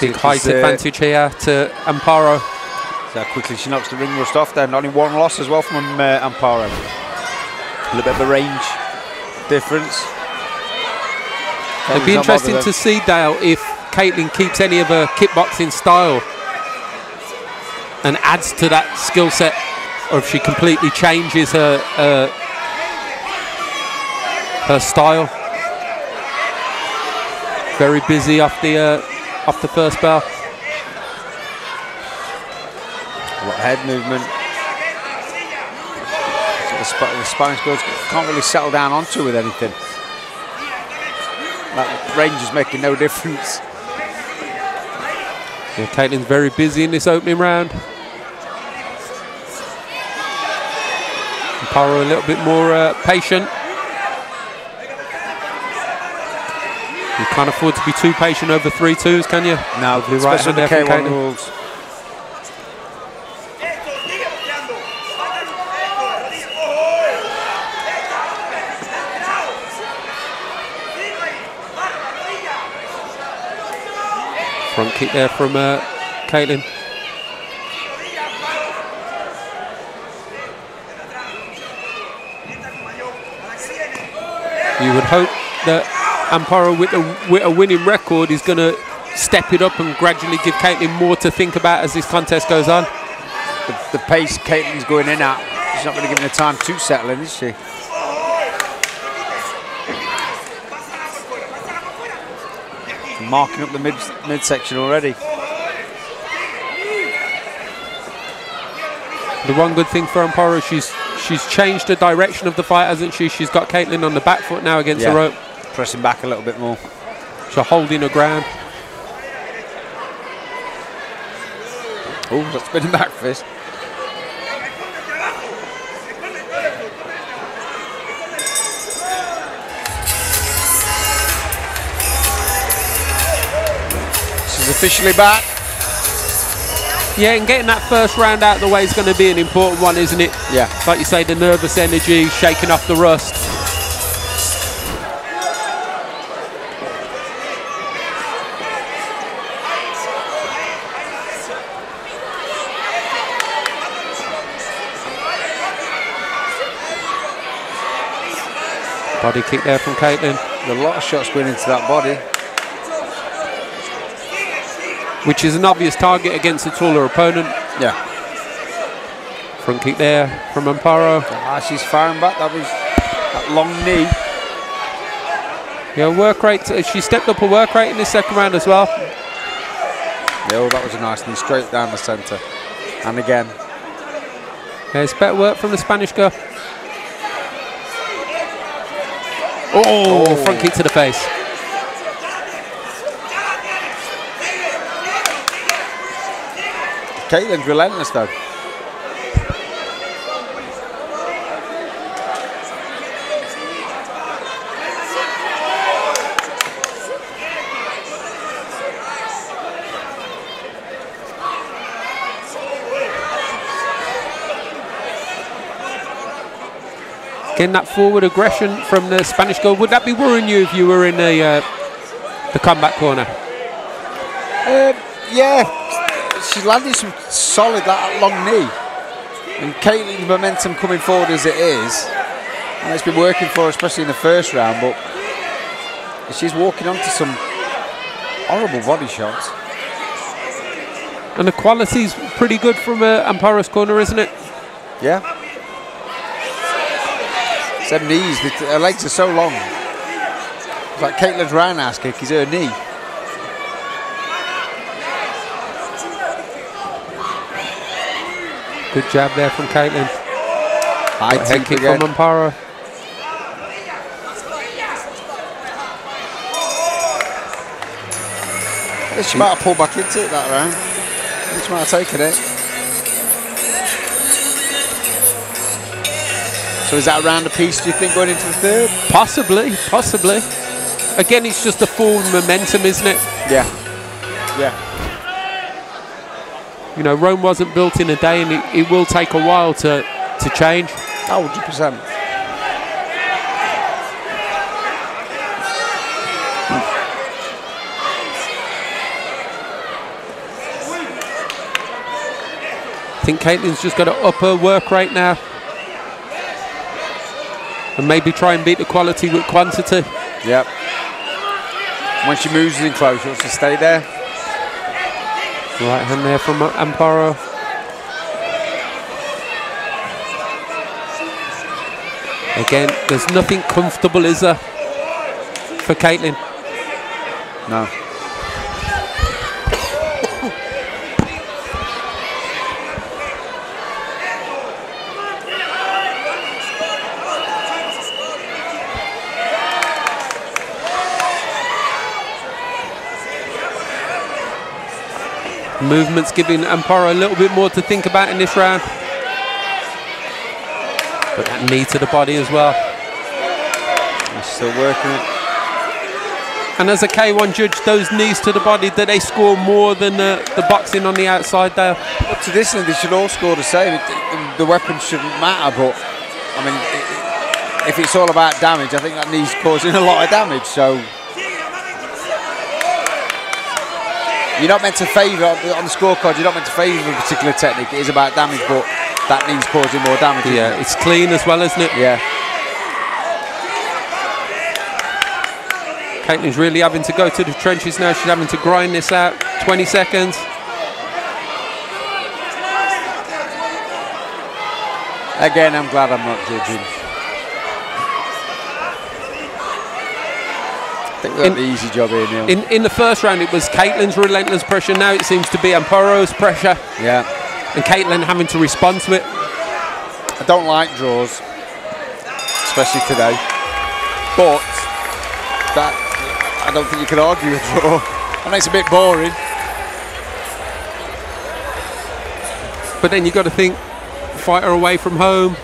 Big height advantage here to Amparo. So quickly she knocks the ring rust off there. Only one loss as well from Amparo. A little bit of a range difference. It'll be interesting to see, Dale, if Caitlin keeps any of her kickboxing style and adds to that skill set, or if she completely changes her her style. Very busy off the first bell. A lot of head movement. The Spanish girls can't really settle down onto with anything. That range is making no difference. Yeah, Caitlin's very busy in this opening round. Amparo a little bit more patient. You can't afford to be too patient over 3-2s, can you? No, especially right on the K1 rules. Front kick there from Caitlin. You would hope that Amparo, with a winning record, is going to step it up and gradually give Caitlin more to think about as this contest goes on. The pace Caitlin's going in at, she's not going to give her time to settle in, is she? Marking up the midsection already. The one good thing for Amparo, she's changed the direction of the fight, hasn't she? She's got Caitlin on the back foot now against the rope. Pressing back a little bit more. So holding her ground. Oh, that's spinning back fist. Officially back. Yeah, and getting that first round out of the way is going to be an important one, isn't it? Yeah. Like you say, the nervous energy, shaking off the rust. Body kick there from Caitlin. There's a lot of shots going into that body, which is an obvious target against a taller opponent. Yeah. Front kick there from Amparo. Ah, she's firing back. That was that long knee. Yeah, work rate. She stepped up her work rate in the second round as well. Yeah, well, that was a nice knee straight down the centre. And again. Yeah, it's better work from the Spanish girl. Oh, front kick to the face. Caitlin's relentless though. Getting that forward aggression from the Spanish girl. Would that be worrying you if you were in the comeback corner? Yeah. She's landed some solid, that long knee. And Caitlin's momentum coming forward as it is. And it's been working for her, especially in the first round, but she's walking onto some horrible body shots. And the quality's pretty good from Amparo's corner, isn't it? Yeah. It's her knees, her legs are so long. It's like Caitlin's roundhouse kick is her knee. Good jab there from Caitlin. High head kick again from Amparo. She might have pulled back into it that round. She might have taken it. So is that a round apiece, do you think, going into the third? Possibly, possibly. Again, it's just the full momentum, isn't it? Yeah. Yeah. You know, Rome wasn't built in a day, and it will take a while to change. 100%. think Caitlin's just got to up her work right now and maybe try and beat the quality with quantity. Yep. When she moves in close, she wants to stay there. Right hand there from Amparo. Again, there's nothing comfortable, is there, for Caitlin? No. Movement's giving Amparo a little bit more to think about in this round. But that knee to the body as well. She's still working it. And as a K1 judge, those knees to the body, do they score more than the boxing on the outside there? Well, traditionally, they should all score the same. The weapon shouldn't matter, but I mean, if it's all about damage, I think that knee's causing a lot of damage, so... You're not meant to favour, on the scorecard, you're not meant to favour a particular technique. It is about damage, but that needs causing more damage. Yeah, it's clean as well, isn't it? Yeah. Caitlin's really having to go to the trenches now. She's having to grind this out. 20 seconds. Again, I'm glad I'm not judging. I think we got the easy job here, Neil. In the first round, it was Caitlin's relentless pressure. Now it seems to be Amparo's pressure. Yeah. And Caitlin having to respond to it. I don't like draws, especially today. But I don't think you can argue a draw. I know it's a bit boring. But then you've got to think, fighter away from home,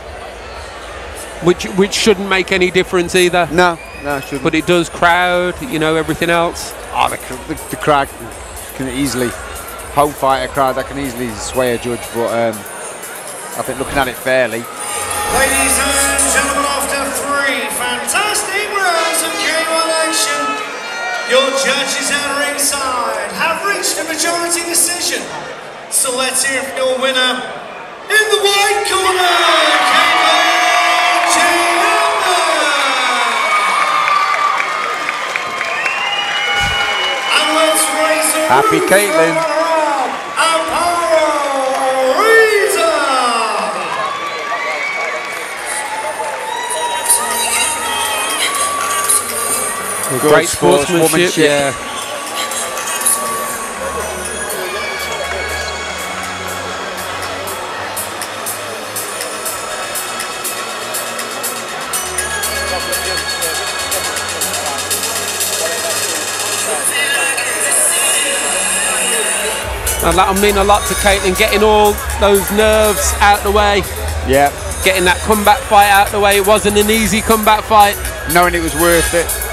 which shouldn't make any difference either. No. No, it but it does crowd, you know, everything else. Oh, the crowd can easily, home fighter crowd, that can easily sway a judge, but I think looking at it fairly. Ladies and gentlemen, after three fantastic rounds of K1 action, your judges at ringside have reached a majority decision. So let's hear from your winner in the white corner, Caitlin Chapman. Happy Caitlin. Amparo Ariza. Great sportsmanship. Yeah. And that'll mean a lot to Caitlin, getting all those nerves out the way. Yeah. Getting that comeback fight out the way. It wasn't an easy comeback fight. Knowing it was worth it.